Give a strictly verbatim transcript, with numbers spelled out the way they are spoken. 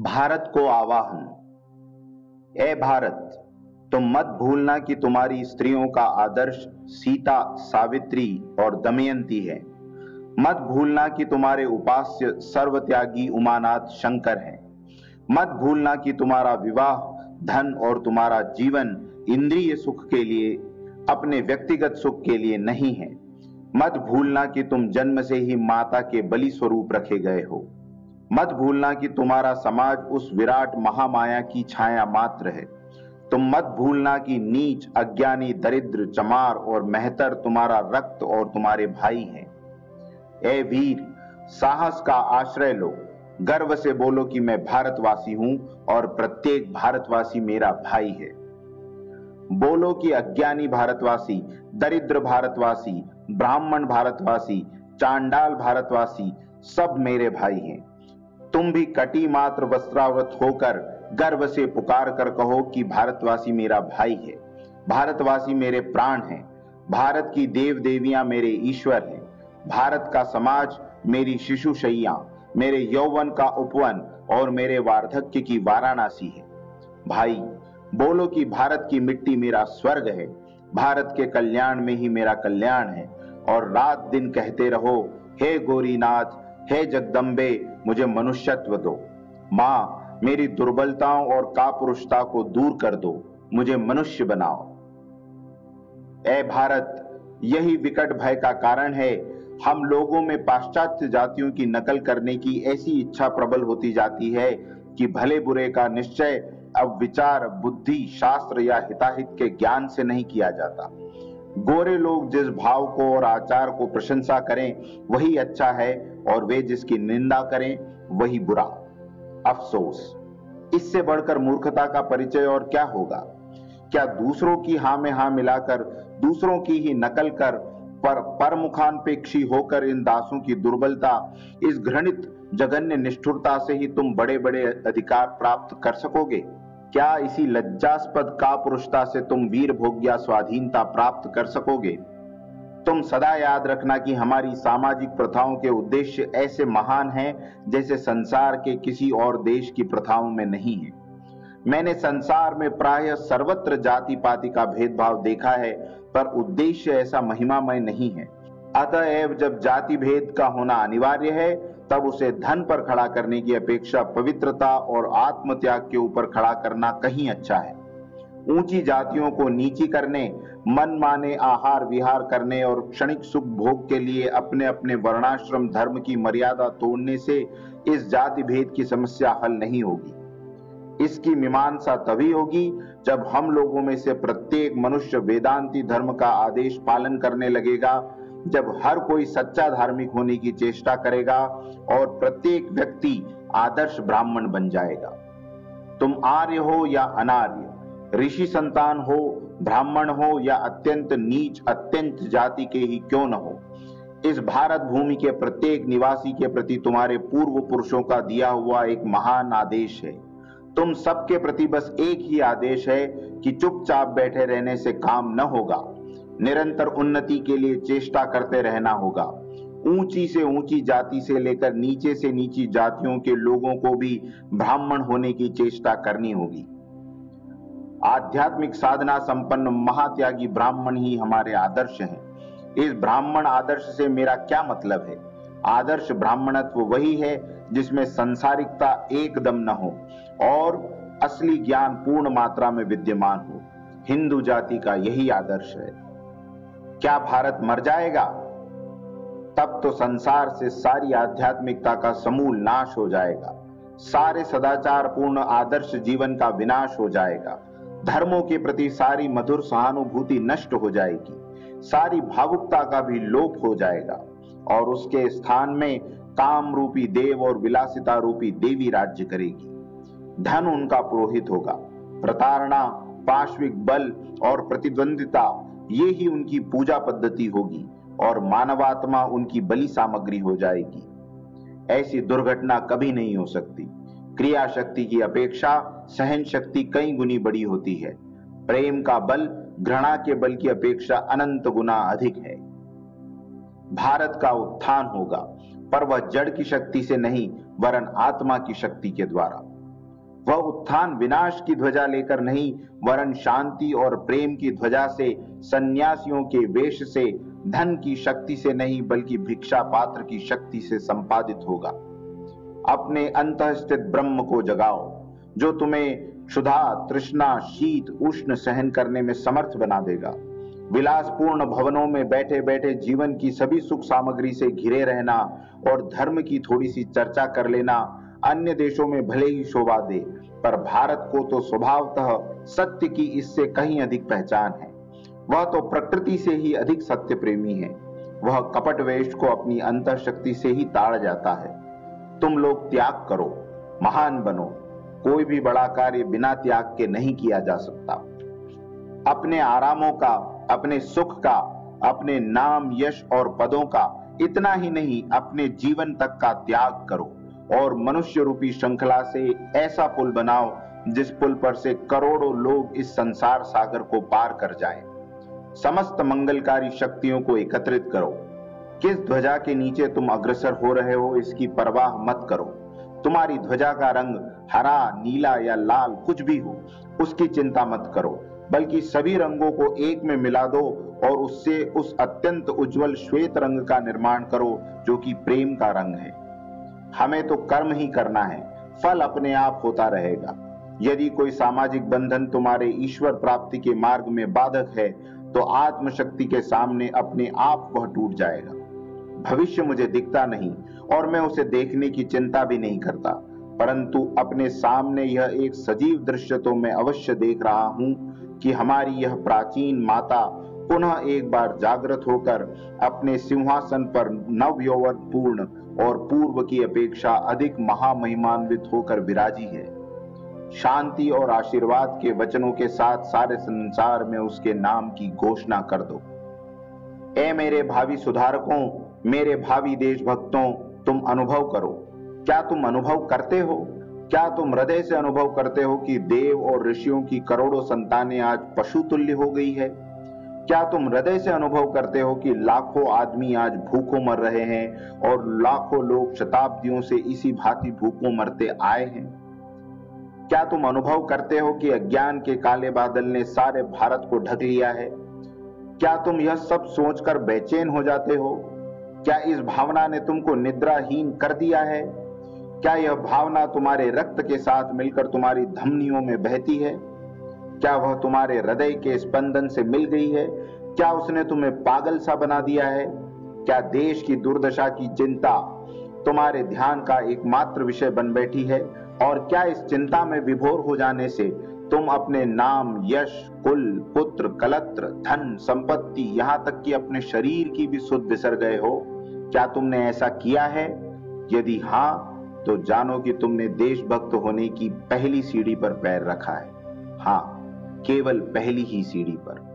भारत को आवाहन। ए भारत, तुम मत भूलना कि तुम्हारी स्त्रियों का आदर्श सीता, सावित्री और दमयंती है। मत भूलना कि तुम्हारे उपास्य सर्वत्यागी उमानाथ शंकर हैं। मत भूलना कि तुम्हारा विवाह, धन और तुम्हारा जीवन इंद्रिय सुख के लिए, अपने व्यक्तिगत सुख के लिए नहीं है। मत भूलना कि तुम जन्म से ही माता के बलि स्वरूप रखे गए हो। मत भूलना कि तुम्हारा समाज उस विराट महामाया की छाया मात्र है। तुम मत भूलना कि नीच, अज्ञानी, दरिद्र, चमार और मेहतर तुम्हारा रक्त और तुम्हारे भाई हैं। ए वीर, साहस का आश्रय लो। गर्व से बोलो कि मैं भारतवासी हूं और प्रत्येक भारतवासी मेरा भाई है। बोलो कि अज्ञानी भारतवासी, दरिद्र भारतवासी, ब्राह्मण भारतवासी, चांडाल भारतवासी सब मेरे भाई हैं। तुम भी कटी मात्र वस्त्रावृत होकर गर्व से पुकार कर कहो कि भारतवासी मेरा भाई है, भारतवासी मेरे प्राण है, भारत की देव देवियां मेरे ईश्वर हैं, भारत का समाज मेरी शिशुशैया, मेरे यौवन का उपवन और मेरे वार्धक्य की वाराणसी है। भाई, बोलो कि भारत की मिट्टी मेरा स्वर्ग है, भारत के कल्याण में ही मेरा कल्याण है और रात दिन कहते रहो, हे गौरीनाथ, हे जगदम्बे, मुझे मनुष्यत्व दो। माँ, मेरी दुर्बलताओं और कापुरुषता को दूर कर दो, मुझे मनुष्य बनाओ। ए भारत, यही विकट भय का कारण है हम लोगों में पाश्चात्य जातियों की नकल करने की ऐसी इच्छा प्रबल होती जाती है कि भले बुरे का निश्चय अब विचार, बुद्धि, शास्त्र या हिताहित के ज्ञान से नहीं किया जाता। गोरे लोग जिस भाव को और आचार को प्रशंसा करें वही अच्छा है और वे जिसकी निंदा करें वही बुरा। अफसोस, इससे बढ़कर मूर्खता का परिचय और क्या होगा। क्या दूसरों की हाँ में हाँ मिलाकर, दूसरों की ही नकल कर पर परमुखानपेक्षी होकर इन दासों की दुर्बलता, इस घृणित जघन्य निष्ठुरता से ही तुम बड़े बड़े अधिकार प्राप्त कर सकोगे। क्या इसी लज्जास्पद कापुरुषता से तुम वीर भोग्या स्वाधीनता प्राप्त कर सकोगे। तुम सदा याद रखना कि हमारी सामाजिक प्रथाओं के उद्देश्य ऐसे महान हैं जैसे संसार के किसी और देश की प्रथाओं में नहीं है। मैंने संसार में प्रायः सर्वत्र जाति पाति का भेदभाव देखा है, पर उद्देश्य ऐसा महिमामय नहीं है। अतएव जब जाति भेद का होना अनिवार्य है, तब उसे धन पर खड़ा करने की अपेक्षा पवित्रता और आत्मत्याग के ऊपर खड़ा करना कहीं अच्छा है। ऊंची जातियों को नीची करने, मनमाने आहार विहार करने और क्षणिक सुख भोग के लिए अपने अपने वर्णाश्रम धर्म की मर्यादा तोड़ने से इस जाति भेद की समस्या हल नहीं होगी। इसकी मीमांसा तभी होगी जब हम लोगों में से प्रत्येक मनुष्य वेदांती धर्म का आदेश पालन करने लगेगा, जब हर कोई सच्चा धार्मिक होने की चेष्टा करेगा और प्रत्येक व्यक्ति आदर्श ब्राह्मण बन जाएगा। तुम आर्य हो या अनार्य, ऋषि संतान हो, ब्राह्मण हो या अत्यंत नीच, अत्यंत जाति के ही क्यों न हो, इस भारत भूमि के प्रत्येक निवासी के प्रति तुम्हारे पूर्व पुरुषों का दिया हुआ एक महान आदेश है। तुम सबके प्रति बस एक ही आदेश है कि चुपचाप बैठे रहने से काम न होगा, निरंतर उन्नति के लिए चेष्टा करते रहना होगा। ऊंची से ऊंची जाति से लेकर नीचे से नीची जातियों के लोगों को भी ब्राह्मण होने की चेष्टा करनी होगी। आध्यात्मिक साधना संपन्न महात्यागी ब्राह्मण ही हमारे आदर्श हैं। इस ब्राह्मण आदर्श से मेरा क्या मतलब है। आदर्श ब्राह्मणत्व वही है जिसमें संसारिकता एकदम न हो और असली ज्ञान पूर्ण मात्रा में विद्यमान हो। हिंदू जाति का यही आदर्श है। क्या भारत मर जाएगा? तब तो संसार से सारी आध्यात्मिकता का समूल नाश हो जाएगा, सारे सदाचार पूर्ण आदर्श जीवन का विनाश हो जाएगा, धर्मों के प्रति सारी मधुर सहानुभूति नष्ट हो जाएगी, सारी भावुकता का भी लोप हो जाएगा और उसके स्थान में काम रूपी देव और विलासिता रूपी देवी राज्य करेगी। धन उनका पुरोहित होगा, प्रताड़ना, पाश्विक बल और प्रतिद्वंदिता ये ही उनकी पूजा पद्धति होगी और मानवात्मा उनकी बलि सामग्री हो जाएगी। ऐसी दुर्घटना कभी नहीं हो सकती। क्रिया शक्ति की अपेक्षा सहन शक्ति कई गुनी बड़ी होती है। प्रेम का बल घृणा के बल की अपेक्षा अनंत गुना अधिक है। भारत का उत्थान होगा, पर वह जड़ की शक्ति से नहीं वरन आत्मा की शक्ति के द्वारा। वह उत्थान विनाश की ध्वजा लेकर नहीं वरन शांति और प्रेम की ध्वजा से, सन्यासियों के वेश से, धन की शक्ति से नहीं बल्कि भिक्षा पात्र की शक्ति से संपादित होगा। अपने अंतःस्थित ब्रह्म को जगाओ जो तुम्हें क्षुधा, तृष्णा, शीत, उष्ण सहन करने में समर्थ बना देगा। विलासपूर्ण भवनों में बैठे बैठे जीवन की सभी सुख सामग्री से घिरे रहना और धर्म की थोड़ी सी चर्चा कर लेना अन्य देशों में भले ही शोभा दे, पर भारत को तो स्वभावतः सत्य की इससे कहीं अधिक पहचान है। वह तो प्रकृति से ही अधिक सत्य प्रेमी है। वह कपट वेश को अपनी अंतर शक्ति से ही ताड़ जाता है। तुम लोग त्याग करो, महान बनो। कोई भी बड़ा कार्य बिना त्याग के नहीं किया जा सकता। अपने आरामों का, अपने सुख का, अपने नाम, यश और पदों का, इतना ही नहीं अपने जीवन तक का त्याग करो और मनुष्य रूपी श्रृंखला से ऐसा पुल बनाओ जिस पुल पर से करोड़ों लोग इस संसार सागर को पार कर जाएं। समस्त मंगलकारी शक्तियों को एकत्रित करो। किस ध्वजा के नीचे तुम अग्रसर हो रहे हो इसकी परवाह मत करो। तुम्हारी ध्वजा का रंग हरा, नीला या लाल कुछ भी हो उसकी चिंता मत करो, बल्कि सभी रंगों को एक में मिला दो और उससे उस अत्यंत उज्जवल श्वेत रंग का निर्माण करो जो कि प्रेम का रंग है। हमें तो कर्म ही करना है, फल अपने आप होता रहेगा। यदि कोई सामाजिक बंधन तुम्हारे ईश्वर प्राप्ति के मार्ग में बाधक है तो आत्मशक्ति के सामने अपने आप वह टूट जाएगा। भविष्य मुझे दिखता नहीं और मैं उसे देखने की चिंता भी नहीं करता, परंतु अपने सामने यह एक सजीव दृश्य तो मैं अवश्य देख रहा हूं कि हमारी यह प्राचीन माता पुनः एक बार जागृत होकर अपने सिंहासन पर नव यौवन पूर्ण और पूर्व की अपेक्षा अधिक महामहिमान्वित होकर विराजी है। शांति और आशीर्वाद के वचनों के साथ सारे संसार में उसके नाम की घोषणा कर दो। ए मेरे भावी सुधारकों, मेरे भावी देशभक्तों, तुम अनुभव करो। क्या तुम अनुभव करते हो? क्या तुम हृदय से अनुभव करते हो कि देव और ऋषियों की करोड़ों संतानें आज पशु तुल्य हो गई है? क्या तुम हृदय से अनुभव करते हो कि लाखों आदमी आज भूखों मर रहे हैं और लाखों लोग शताब्दियों से इसी भांति भूखों मरते आए हैं? क्या तुम अनुभव करते हो कि अज्ञान के काले बादल ने सारे भारत को ढक लिया है? क्या तुम यह सब सोचकर बेचैन हो जाते हो? क्या इस भावना ने तुमको निद्राहीन कर दिया है? क्या यह भावना तुम्हारे रक्त के साथ मिलकर तुम्हारी धमनियों में बहती है? क्या वह तुम्हारे हृदय के स्पंदन से मिल गई है? क्या उसने तुम्हें पागल सा बना दिया है? क्या देश की दुर्दशा की चिंता तुम्हारे ध्यान का एकमात्र विषय बन बैठी है? और क्या इस चिंता में विभोर हो जाने से तुम अपने नाम, यश, कुल, पुत्र, कलत्र, धन, संपत्ति, यहाँ तक कि अपने शरीर की भी सुध बिसर गए हो? क्या तुमने ऐसा किया है? यदि हाँ, तो जानो कि तुमने देशभक्त होने की पहली सीढ़ी पर पैर रखा है। हाँ, केवल पहली ही सीढ़ी पर।